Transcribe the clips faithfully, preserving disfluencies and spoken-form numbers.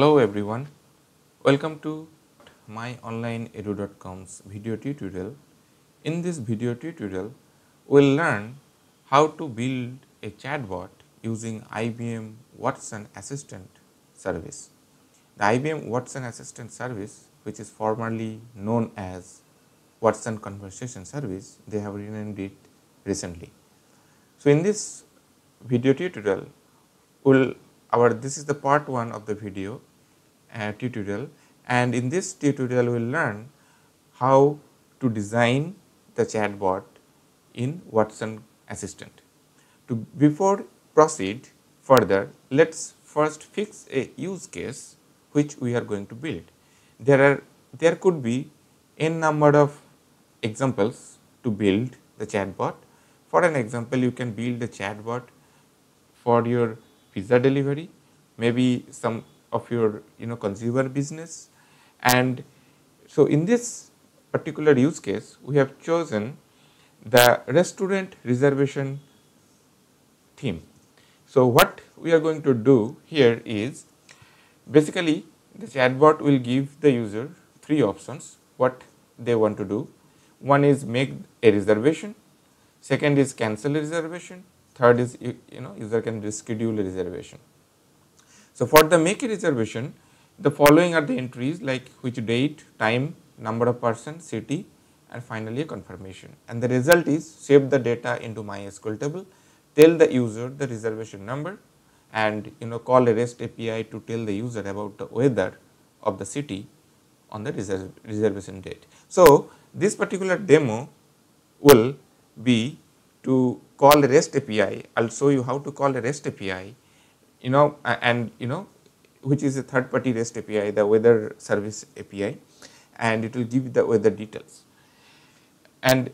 Hello everyone, welcome to my online edu dot com's video tutorial. In this video tutorial, we will learn how to build a chatbot using I B M Watson Assistant Service. The I B M Watson Assistant Service, which is formerly known as Watson Conversation Service, they have renamed it recently. So in this video tutorial, we'll, our, this is the part one of the video uh, tutorial, and in this tutorial we will learn how to design the chatbot in Watson Assistant. To, before proceed further, let's first fix a use case which we are going to build. There are there could be n number of examples to build the chatbot. For an example, you can build a chatbot for your pizza delivery, maybe some of your you know consumer business. And so in this particular use case, we have chosen the restaurant reservation theme. So what we are going to do here is, basically the chatbot will give the user three options what they want to do. One is make a reservation, second is cancel a reservation, third is you, you know user can reschedule a reservation. So for the make a reservation, the following are the entries like which date, time, number of person, city, and finally a confirmation. And the result is save the data into MySQL table, tell the user the reservation number, and you know call a REST A P I to tell the user about the weather of the city on the reserve, reservation date. So this particular demo will be to call a REST A P I. I'll show you how to call a REST A P I, you know, and you know which is a third party REST A P I, the weather service A P I, and it will give the weather details. And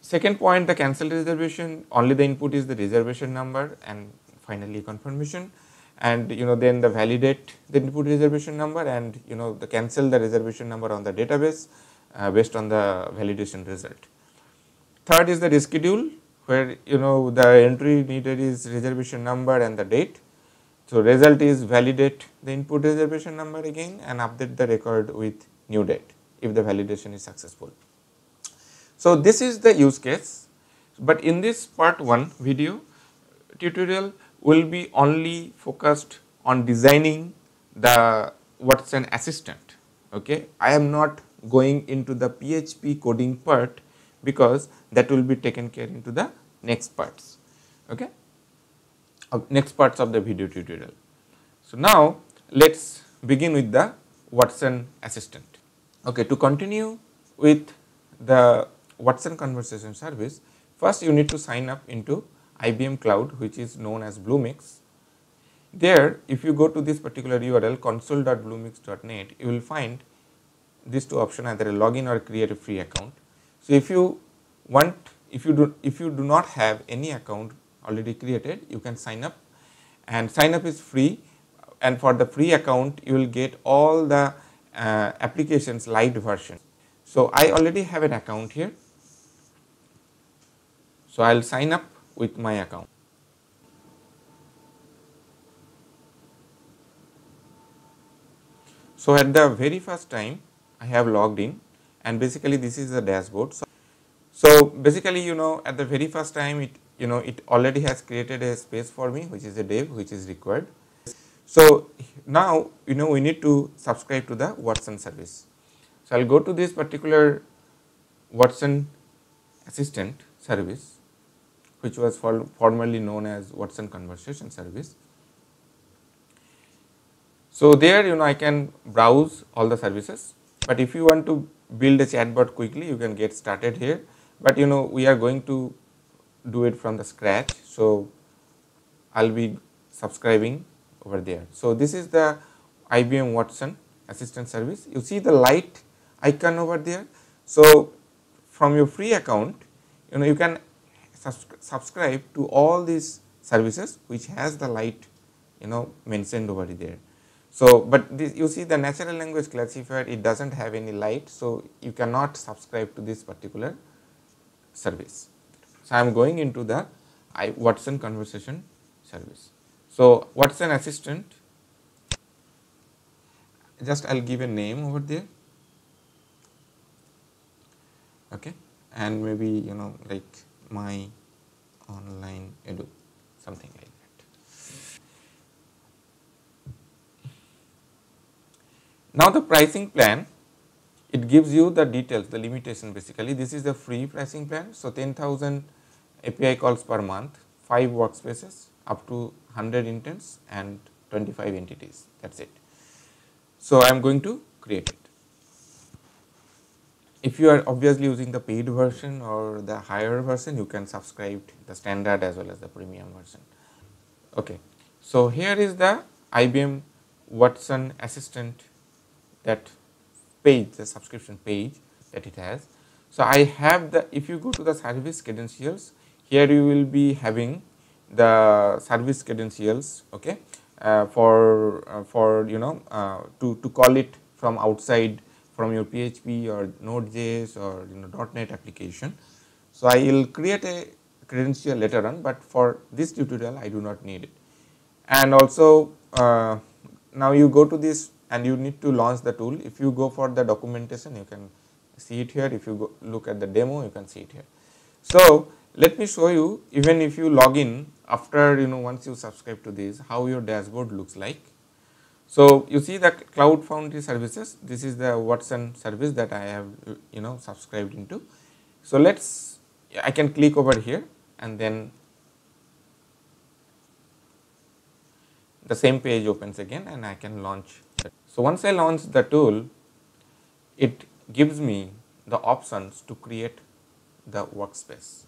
second point, the cancel reservation, only the input is the reservation number and finally confirmation, and you know then the validate the input reservation number and you know the cancel the reservation number on the database uh, based on the validation result. Third is the reschedule, where you know the entry needed is reservation number and the date. So result is validate the input reservation number again and update the record with new date if the validation is successful. So this is the use case, but in this part one video tutorial will be only focused on designing the Watson Assistant. Okay, I am not going into the P H P coding part because that will be taken care into the next parts, okay, of next parts of the video tutorial. So now let's begin with the Watson Assistant. Okay, to continue with the Watson Conversation Service, first you need to sign up into I B M Cloud, which is known as Bluemix. There, if you go to this particular U R L, console dot bluemix dot net, you will find these two options, either a login or create a free account. So if you want, if you do, if you do not have any account already created, you can sign up, and sign up is free. And for the free account, you will get all the uh, applications light version. So I already have an account here, so I'll sign up with my account. So at the very first time I have logged in, and basically this is the dashboard. So, so basically you know at the very first time it you know it already has created a space for me, which is a div which is required. So now you know we need to subscribe to the Watson service. So I'll go to this particular Watson Assistant service, which was for formerly known as Watson Conversation Service. So there you know I can browse all the services, but if you want to build a chatbot quickly, you can get started here, but you know we are going to do it from the scratch, so I'll be subscribing over there. So this is the I B M Watson Assistant Service. You see the light icon over there. So from your free account, you know you can subscribe to all these services which has the light you know mentioned over there. So but this, you see the natural language classifier, it does not have any light, so you cannot subscribe to this particular service. So I am going into the I, Watson Conversation Service. So Watson Assistant just I'll give a name over there, okay, and maybe you know like my online edu, something like that. Now the pricing plan, it gives you the details, the limitation basically. This is the free pricing plan, so ten thousand A P I calls per month, five workspaces, up to one hundred intents and twenty-five entities, that is it. So I am going to create it. If you are obviously using the paid version or the higher version, you can subscribe to the standard as well as the premium version. Okay. So here is the I B M Watson Assistant, that page, the subscription page that it has. So I have the, if you go to the service credentials, here you will be having the service credentials, okay, uh, for uh, for you know uh, to to call it from outside, from your P H P or Node.js or you know dot net application. So I will create a credential later on, but for this tutorial I do not need it. And also uh, now you go to this and you need to launch the tool. If you go for the documentation, you can see it here. If you go look at the demo, you can see it here. So let me show you, even if you log in after you know once you subscribe to this, how your dashboard looks like. So you see the Cloud Foundry services, this is the Watson service that I have you know subscribed into. So let's, I can click over here and then the same page opens again and I can launch it. So once I launch the tool, it gives me the options to create the workspace.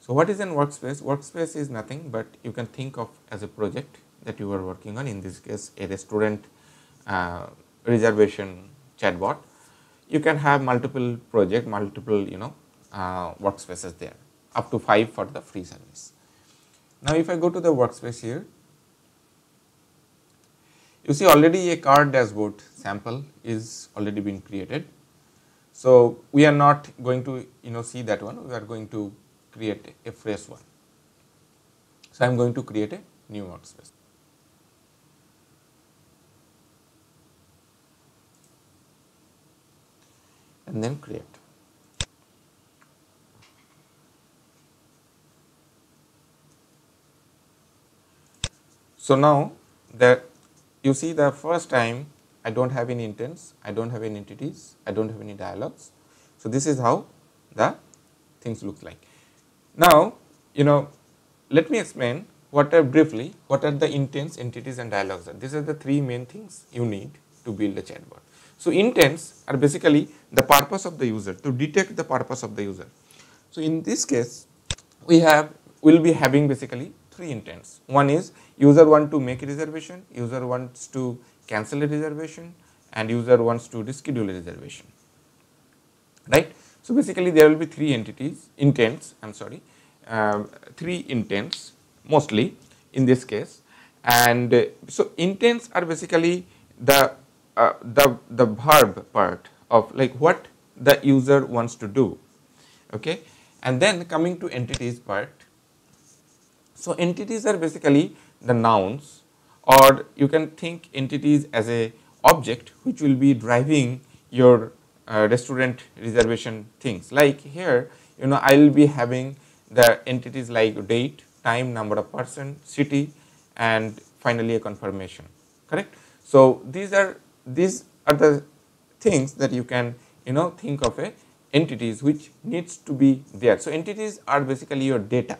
So what is a workspace? Workspace is nothing but you can think of as a project that you are working on, in this case a restaurant uh, reservation chatbot. You can have multiple project, multiple you know uh, workspaces there, up to five for the free service. Now if I go to the workspace here, you see already a card dashboard sample is already been created. So we are not going to you know see that one, we are going to create a fresh one. So I am going to create a new workspace. And then create. So now that you see the first time I do not have any intents, I do not have any entities, I do not have any dialogues. So this is how the things look like. Now, you know, let me explain what are briefly what are the intents, entities and dialogues are. These are the three main things you need to build a chatbot. So intents are basically the purpose of the user, to detect the purpose of the user. So in this case, we have, will be having basically three intents. One is user wants to make a reservation, user wants to cancel a reservation, and user wants to reschedule a reservation, right? So basically there will be three entities, intents, I am sorry, uh, three intents mostly in this case. And uh, so intents are basically the, uh, the, the verb part of like what the user wants to do, okay. And then coming to entities part, so entities are basically the nouns, or you can think entities as a object which will be driving your Uh, restaurant reservation things. Like here you know I will be having the entities like date, time, number of person, city, and finally a confirmation, correct. So these are these are the things that you can you know think of a entities which needs to be there. So entities are basically your data,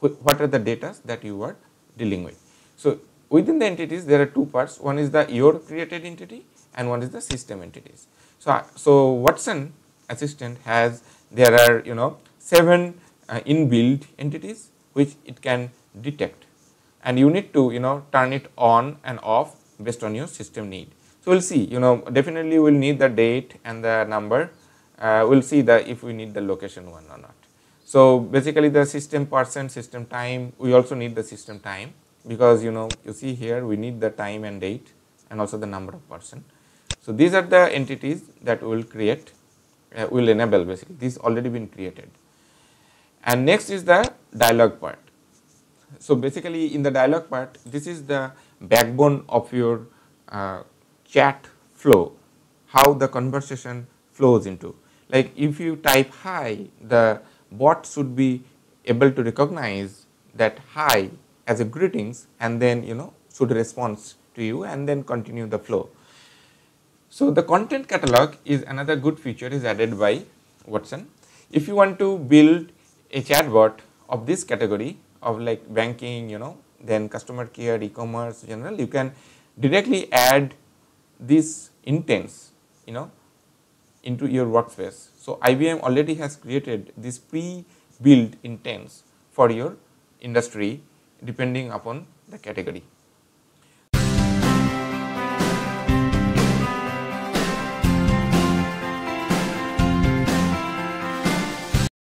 what are the data that you are dealing with. So within the entities there are two parts, one is the your created entity and one is the system entities. So, so Watson Assistant has, there are you know seven uh, inbuilt entities which it can detect, and you need to you know turn it on and off based on your system need. So we'll see you know definitely we'll need the date and the number. Uh, we'll see that if we need the location one or not. So basically the system person, system time, we also need the system time, because you know you see here we need the time and date and also the number of person. So these are the entities that we will create, uh, will enable basically, these already been created. And next is the dialogue part. So basically in the dialogue part, this is the backbone of your uh, chat flow, how the conversation flows into. Like if you type hi, the bot should be able to recognize that hi as a greetings, and then you know should respond to you and then continue the flow. So the content catalog is another good feature is added by Watson. If you want to build a chatbot of this category of like banking, you know, then customer care, e-commerce, general, you can directly add these intents, you know, into your workspace. So I B M already has created this pre-built intents for your industry depending upon the category.